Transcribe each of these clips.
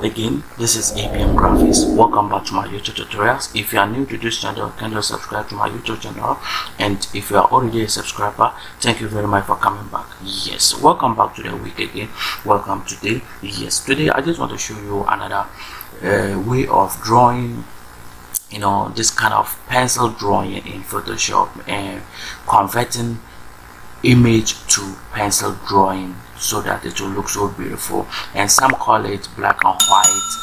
Hello again, this is ABM Graphics. Welcome back to my YouTube tutorials. If you are new to this channel, kindly subscribe to my YouTube channel, and if you are already a subscriber, thank you very much for coming back. Yes, welcome back to the week again. Welcome today. Yes, today I just want to show you another way of drawing, you know, this kind of pencil drawing in Photoshop and converting image to pencil drawing so that it will look so beautiful. And some call it black and white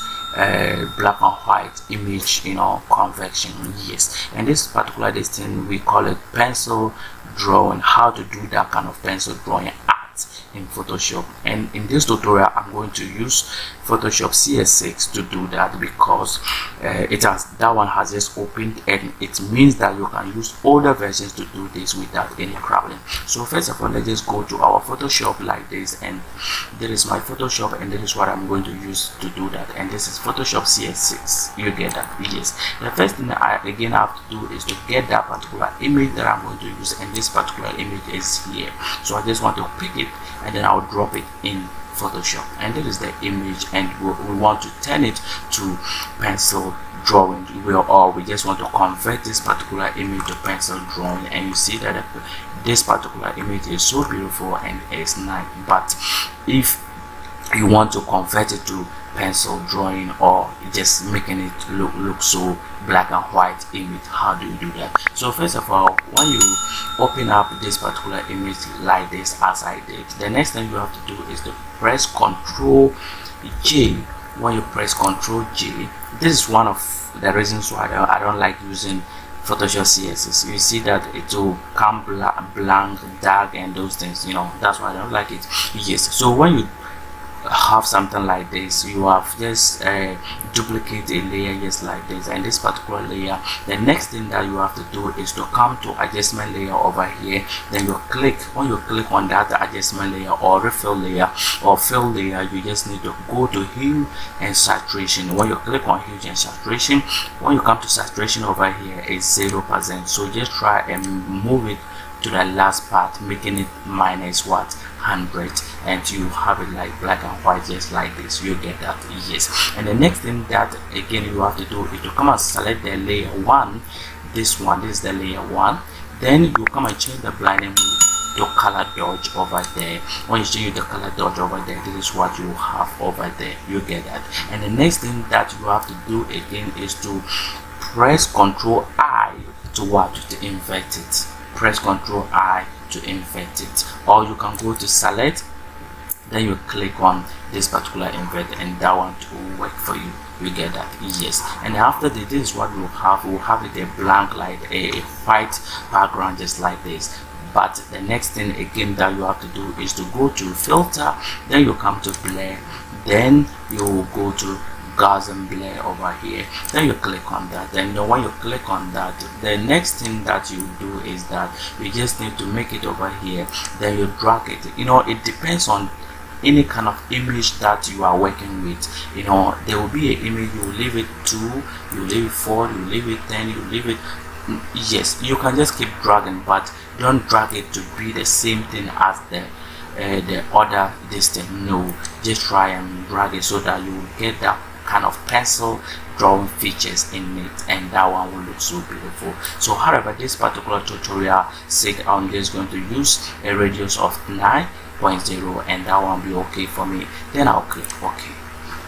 image, you know, conversion. Yes, and this particular thing we call it pencil drawing, how to do that kind of pencil drawing art in Photoshop. And in this tutorial I'm going to use Photoshop CS6 to do that, because that one has just opened, and it means that you can use older versions to do this without any problem. So first of all, let's just go to our Photoshop like this, and there is my Photoshop, and this is what I'm going to use to do that. And this is Photoshop CS6. You get that? Yes. The first thing I have to do is to get that particular image that I'm going to use, and this particular image is here. So I just want to pick it, and then I'll drop it in Photoshop, and that is the image, and we want to turn it to pencil drawing, or we just want to convert this particular image to pencil drawing. And you see that this particular image is so beautiful and it's nice, but if you want to convert it to pencil drawing or just making it look so black and white image, how do you do that? So first of all, when you open up this particular image like this, as I did, the next thing you have to do is to press Ctrl J. When you press Ctrl J, this is one of the reasons why I don't like using Photoshop CSS. You see that it will come blank, dark, and those things, you know, that's why I don't like it. Yes, so when you have something like this, you have just duplicate a layer just like this, and this particular layer, the next thing that you have to do is to come to adjustment layer over here. Then you click, when you click on that adjustment layer or refill layer or fill layer, you just need to go to hue and saturation. When you click on hue and saturation, when you come to saturation over here, it's 0%, so just try and move it to the last part, making it minus what, 100, and you have it like black and white just like this. You get that? Yes. And the next thing that again you have to do is to come and select the layer one. This one, this is the layer one. Then you come and change the blending to color dodge over there. When you change the color dodge over there, this is what you have over there. You get that? And the next thing that you have to do again is to press Ctrl I to what, to invert it. Press Ctrl I to invert it, or you can go to select, then you click on this particular invert, and that one will work for you. You get that? Yes. And after this, this is what we'll have it a blank, like a white background just like this. But the next thing again that you have to do is to go to filter, then you come to blur, then you will go to Gaussian blur over here, then you click on that. Then when you click on that, the next thing that you do is that you just need to make it over here, then you drag it. You know, it depends on any kind of image that you are working with. You know, there will be an image, you leave it 2, you leave it 4, you leave it 10, you leave it, yes, you can just keep dragging, but don't drag it to be the same thing as the other distance. No, just try and drag it so that you will get that kind of pencil drawing features in it, and that one will look so beautiful. So however, this particular tutorial said I'm just going to use a radius of 9.0, and that one will be okay for me. Then I'll click OK.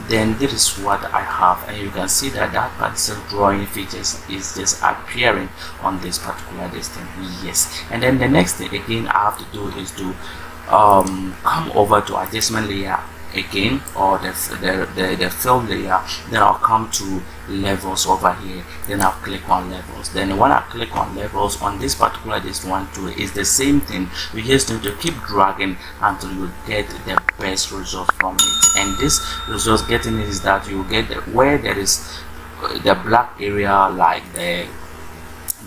Then this is what I have, and you can see that that pencil drawing features is just appearing on this particular distance. Yes. And then the next thing again I have to do is to come over to adjustment layer again, or the fill layer, then I'll come to levels over here, then I'll click on levels. Then when I click on levels on this particular this one is the same thing. We just need to keep dragging until you get the best result from it. And this result getting is that you get where there is the black area, like the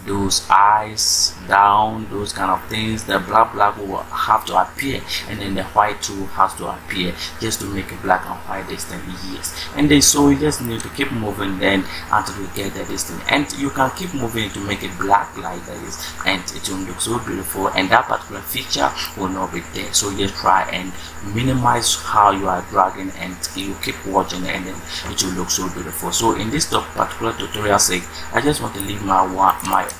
those eyes down, those kind of things. The black will have to appear, and then the white too has to appear just to make a black and white distant yes. And then so you just need to keep moving then until you get the distance, and you can keep moving to make it black like this, and it will look so beautiful, and that particular feature will not be there. So just try and minimize how you are dragging, and you keep watching, and then it will look so beautiful. So in this particular tutorial sake, I just want to leave my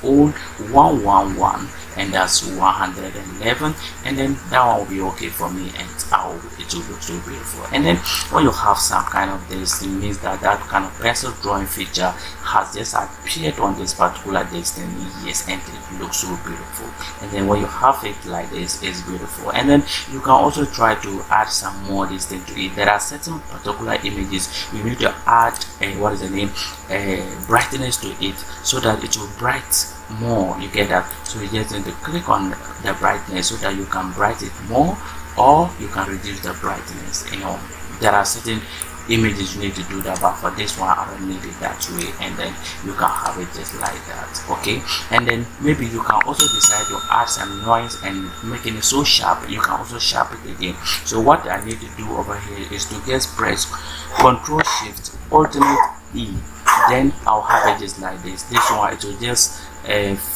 old 111, and that's 111, and then that one will be okay for me, and it will look so beautiful. And then when you have some kind of this, it means that that kind of pencil drawing feature has just appeared on this particular distance yes, and it looks so beautiful. And then when you have it like this, it's beautiful. And then you can also try to add some more distance to it. There are certain particular images you need to add brightness to it, so that it will bright more. You get that? So you just need to click on the brightness so that you can brighten it more, or you can reduce the brightness. You know, there are certain images you need to do that, but for this one I don't need it that way, and then you can have it just like that. Okay, and then maybe you can also decide to add some noise and making it so sharp. You can also sharp it again. So what I need to do over here is to just press Ctrl Shift Alt E, then I'll have it just like this. This one it will just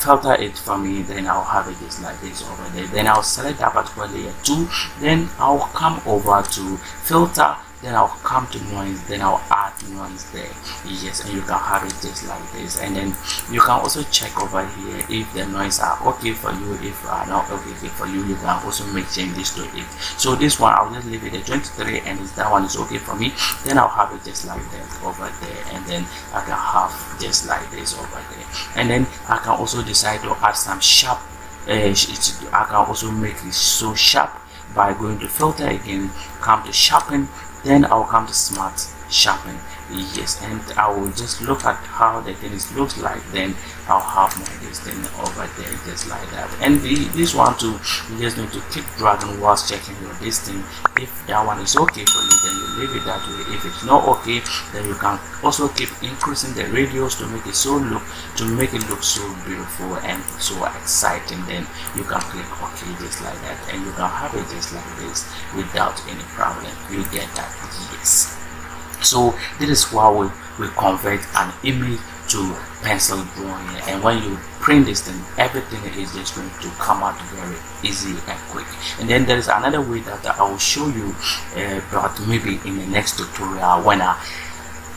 filter it for me, then I'll have it just like this over there. Then I'll select that particular layer 2, then I'll come over to filter, then I'll come to noise, then I'll add noise there. Yes, and you can have it just like this. And then you can also check over here if the noise are okay for you. If are not okay for you, you can also make changes to it. So this one I'll just leave it at 23, and if that one is okay for me, then I'll have it just like that over there, and then I can have just like this over there. And then I can also decide to add some sharp I can also make it so sharp by going to filter again, come to sharpen, then I'll come to smart sharpen. Yes, and I will just look at how the things looks like, then I'll have my distance over there just like that. And this one too, you just need to keep dragging whilst checking your distance. If that one is okay for you, then you leave it that way. If it's not okay, then you can also keep increasing the radius to make it look so beautiful and so exciting. Then you can click okay just like that, and you can have it just like this without any problem. You get that? Yes. So this is why we convert an image to pencil drawing, and when you print this thing, everything is just going to come out very easy and quick. And then there is another way that I will show you, but maybe in the next tutorial when I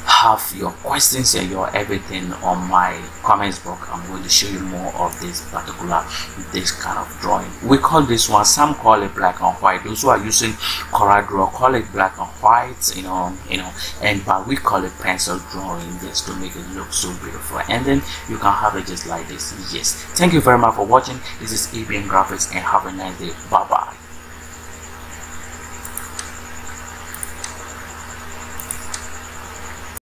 have your questions and your everything on my comments box, I'm going to show you more of this kind of drawing. We call this one, some call it black and white. Those who are using Corel Draw call it black and white, but we call it pencil drawing just to make it look so beautiful. And then you can have it just like this. Yes, thank you very much for watching. This is ABM Graphics, and have a nice day. Bye bye.